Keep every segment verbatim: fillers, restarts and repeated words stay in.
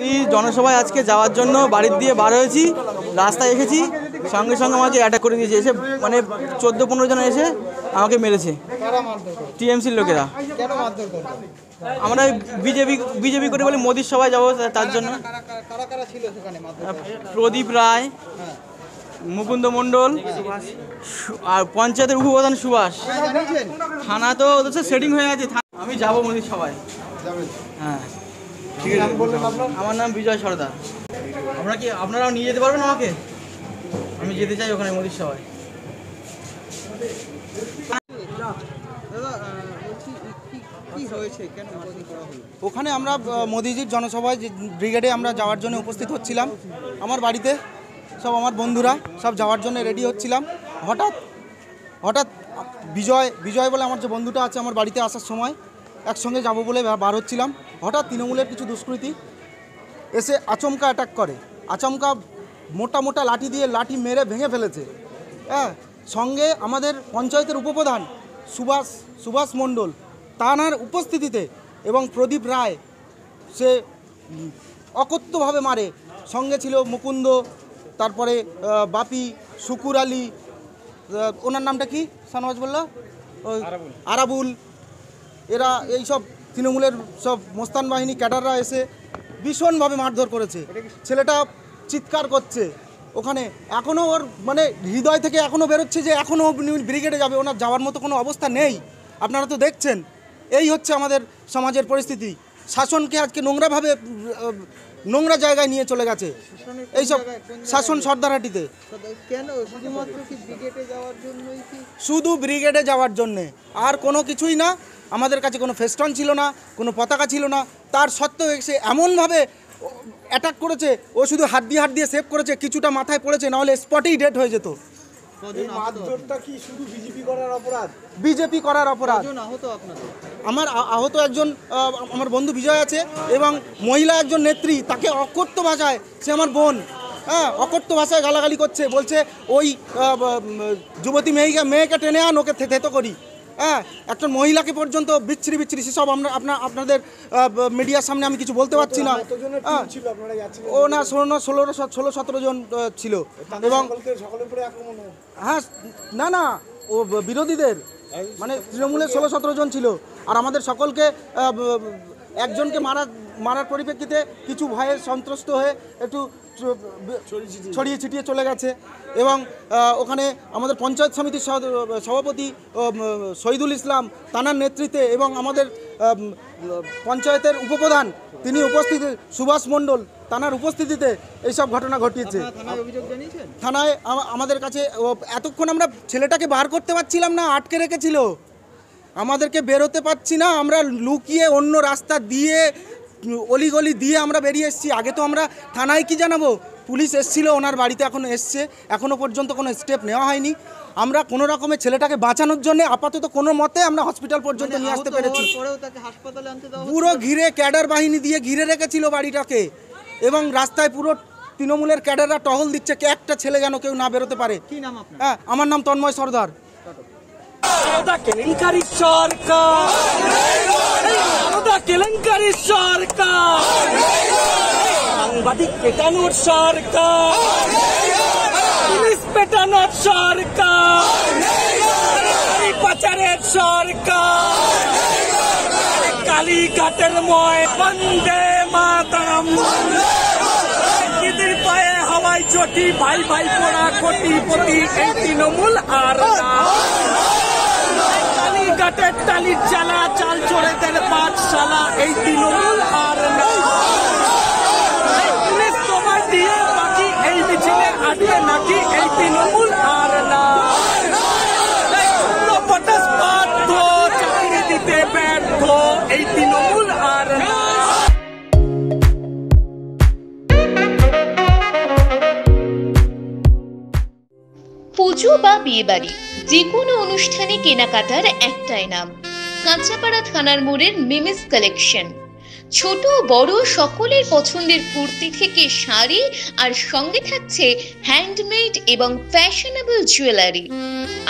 जनसभा आज के जावर जो बाड़ी दिए बार हो रास्ता एखे संगे संगे अटैक कर दिए मैं चौदह पंद्रह जन एसे আমাকে মেরেছে টিএমসির লোকেরা। আমরা বিজেপি বিজেপি করে বলে মোদির সভায় যাব, তার জন্য প্রদীপ রায়, মুকুন্দ মণ্ডল আর পঞ্চায়েতের উপপ্রধান সুভাষ। থানা তো সেটিং হয়ে আছে, আমি যাব মোদির সভায়। হ্যাঁ ঠিক আছে। আমার নাম বিজয় সর্দার। আপনারা কি আপনারাও নিয়ে যেতে পারবেন আমাকে? আমি যেতে চাই ওখানে মোদির সভায়। ওখানে আমরা মোদিজির জনসভায় ব্রিগেডে আমরা যাওয়ার জন্য উপস্থিত হচ্ছিলাম। আমার বাড়িতে সব আমার বন্ধুরা সব যাওয়ার জন্য রেডি হচ্ছিলাম। হঠাৎ হঠাৎ বিজয় বিজয় বলে আমার যে বন্ধুটা আছে, আমার বাড়িতে আসার সময় একসঙ্গে যাব বলে বার হচ্ছিলাম। হঠাৎ তৃণমূলের কিছু দুষ্কৃতী এসে আচমকা অ্যাটাক করে। আচমকা মোটা মোটা লাঠি দিয়ে লাঠি মেরে ভেঙে ফেলেছে। হ্যাঁ, সঙ্গে আমাদের পঞ্চায়েতের উপপ্রধান সুভাষ সুভাষ মণ্ডল, তানার উপস্থিতিতে এবং প্রদীপ রায়, সে অকথ্যভাবে মারে। সঙ্গে ছিল মুকুন্দ, তারপরে বাপি, শুকুর আলী, ওনার নামটা কি সানওয়াজ বলল, আরাবুল। এরা এই সব তৃণমূলের সব মোস্তান বাহিনী ক্যাডাররা এসে ভীষণভাবে মারধর করেছে। ছেলেটা চিৎকার করছে ওখানে। এখনও ওর মানে হৃদয় থেকে এখনও বেরোচ্ছে যে এখনও ব্রিগেডে যাবে। ওনার যাওয়ার মতো কোনো অবস্থা নেই, আপনারা তো দেখছেন। এই হচ্ছে আমাদের সমাজের পরিস্থিতি। শাসনকে আজকে নোংরাভাবে নোংরা জায়গায় নিয়ে চলে গেছে এইসব শাসন। সর্দারহাটিতে শুধু ব্রিগেডে যাওয়ার জন্যে, আর কোনো কিছুই না। আমাদের কাছে কোনো ফেস্টন ছিল না, কোনো পতাকা ছিল না, তার সত্ত্বেও সে এমনভাবে অ্যাটাক করেছে। ও শুধু হাত দিয়ে হাত দিয়ে সেভ করেছে, কিছুটা মাথায় পড়েছে, নাহলে স্পটেই ডেট হয়ে যেত। বিজেপি করার অপরাধ। আমার আহত একজন আমার বন্ধু বিজয় আছে, এবং মহিলা একজন নেত্রী, তাকে অকথ্য ভাষায়, সে আমার বোন, হ্যাঁ, অকথ্য ভাষায় গালাগালি করছে। বলছে ওই যুবতী মেয়েকে মেয়েকে টেনে আন, ওকে থেতো করি। হ্যাঁ, একজন মহিলাকে পর্যন্ত বিচ্ছিরি বিচ্ছিরি সেসব আমরা আপনার আপনাদের মিডিয়ার সামনে আমি কিছু বলতে পারছি না। ও না ষোলো ষোলো ষোলো সতেরো জন ছিল। এবং হ্যাঁ, না না, ও বিরোধীদের মানে তৃণমূলের ষোলো সতেরো জন ছিল। আর আমাদের সকলকে একজনকে মারা মারার পরিপ্রেক্ষিতে কিছু ভয়ে সন্ত্রস্ত হয়ে একটু ছড়িয়ে ছিটিয়ে চলে গেছে। এবং ওখানে আমাদের পঞ্চায়েত সমিতির সভাপতি শহীদুল ইসলাম, তানার নেতৃত্বে, এবং আমাদের পঞ্চায়েতের উপপ্রধান তিনি উপস্থিত, সুভাষ মণ্ডল, তানার উপস্থিতিতে এইসব ঘটনা ঘটিয়েছে। থানায় আমাদের কাছে এতক্ষণ আমরা ছেলেটাকে বার করতে পারছিলাম না, আটকে রেখেছিল। আমাদেরকে বেরোতে পারছি না, আমরা লুকিয়ে অন্য রাস্তা দিয়ে অলিগলি দিয়ে আমরা বেরিয়ে এসেছি। আগে তো আমরা থানায় কি জানাবো? পুলিশ এসেছিল ওনার বাড়িতে, এখন এসছে, এখনও পর্যন্ত কোনো স্টেপ নেওয়া হয়নি। আমরা কোনো রকমের ছেলেটাকে বাঁচানোর জন্য আপাতত কোনো মতে আমরা হসপিটাল পর্যন্ত নিয়ে আসতে পেরেছি। পুরো ঘিরে ক্যাডার বাহিনী দিয়ে ঘিরে রেখেছিল বাড়িটাকে, এবং রাস্তায় পুরো তৃণমূলের ক্যাডাররা টহল দিচ্ছে, কে একটা ছেলে যেন কেউ না বেরোতে পারে। হ্যাঁ, আমার নাম তন্ময় সর্দার। কেলেঙ্কারি সরকার, কেলেঙ্কারি সরকার, সাংবাদিক পেটানোর সরকার, পুলিশ পেটানোর সরকার, পাচারের সরকার, কালীঘাটের ময় বন্দে মাতাম, পায়ে হাওয়াই চটি, ভাই ভাই পড়া কোটিপতি, এই তৃণমূল আর না। কালীঘাটের টালির চালা, চাল চোরেদের পাঠশালা, এই তৃণমূল আর না। পুলিশ তোমার দিয়ে বাকি এই মিছিলে আটকে নাকি, এই তৃণমূল আর না। পটাশ বাধ্য, চাকরি দিতে ব্যর্থ, এই তৃণমূল আর না। পুজো বা বিয়ে বাড়ি, যে কোনো অনুষ্ঠানে কেনাকাটার একটাই নাম, কাঁচাপাড়া থানার মোড়ের মিমিস কালেকশন। ছোট বড় সকলের পছন্দের কুর্তি থেকে শাড়ি, আর সঙ্গে থাকছে হ্যান্ডমেড এবং ফ্যাশনেবল জুয়েলারি।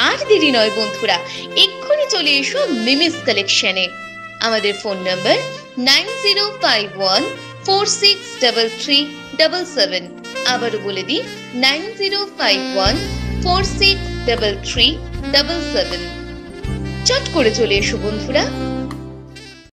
আর দেরি নয় বন্ধুরা, এক্ষুনি চলে এসো মিমিস কালেকশনে। আমাদের phone number nine zero five one four six three three seven seven. আবারো বলে দিই nine zero five one four six three three seven seven. চট করে চলে এসো বন্ধুরা।